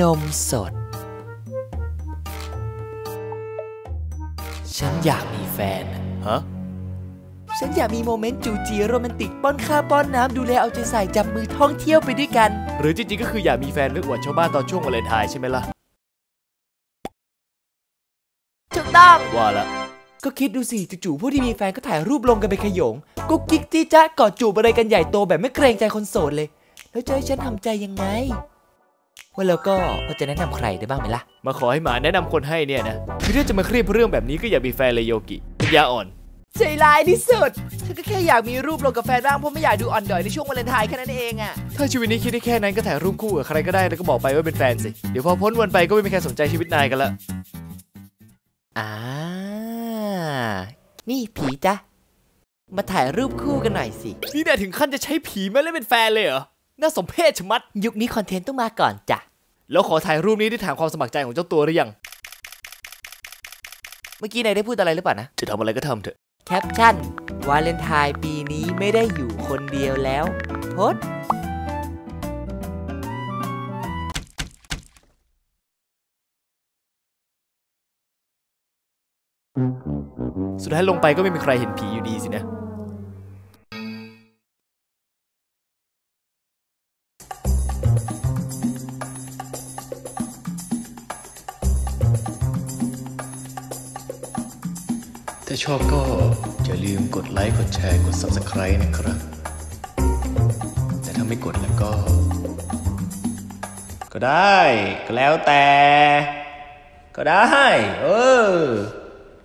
นมสดฉันอยากมีแฟนฮะฉันอยากมีโมเมนต์จูจีโรแมนติกป้อนข้าวป้อนน้ำดูแลเอาใจใส่จับมือท่องเที่ยวไปด้วยกันหรือจริงๆก็คืออยากมีแฟนไว้อวดชาวบ้านตอนช่วงวาเลนไทน์ใช่ไหมล่ะถูกต้องว่าละก็คิดดูสิจู่ๆผู้ที่มีแฟนก็ถ่ายรูปลงกันไปขยงกุ๊กกิ๊กจี้จ๊ะกอดจูบอะไรกันใหญ่โตแบบไม่เกรงใจคนโสดเลยแล้วจะให้ฉันทำใจยังไงว่าแล้วก็พอจะแนะนำใครได้บ้างไหมล่ะมาขอให้หมาแนะนำคนให้เนี่ยนะคือถ้าจะมาเครียดเรื่องแบบนี้ก็อย่ามีแฟนเลยโยกิอย่าอ่อนใจร้ายที่สุดฉันก็แค่อยากมีรูปลงกับแฟนบ้างเพราะไม่อยากดูอ่อนด๋อยในช่วงวาเลนไทน์แค่นั้นเองอะถ้าชีวิตนี้คิดได้แค่นั้นก็ถ่ายรูปคู่กับใครก็ได้แล้วก็บอกไปว่าเป็นแฟนสิเดี๋ยวพอพ้นวันไปก็ไม่มีใครสนใจชีวิตนายกันละนี่ผีจ้ะมาถ่ายรูปคู่กันหน่อยสินี่นายถึงขั้นจะใช้ผีมาเล่นเป็นแฟนเลยเหรอน่าสมเพชชะมัดยุคนี้คอนเทนต์ต้องมาก่อนจ้ะแล้วขอถ่ายรูปนี้ได้ถามความสมัครใจของเจ้าตัวหรือยังเมื่อกี้นายได้พูดอะไรหรือเปล่านะจะทำอะไรก็ทำเถอะแคปชั่นวาเลนไทน์ปีนี้ไม่ได้อยู่คนเดียวแล้วโพสสุดท้ายลงไปก็ไม่มีใครเห็นผีอยู่ดีสินะถ้าชอบก็อย่าลืมกดไลค์กดแชร์กด Subscribe นะครับแต่ถ้าไม่กดแล้วก็ได้ก็แล้วแต่ก็ได้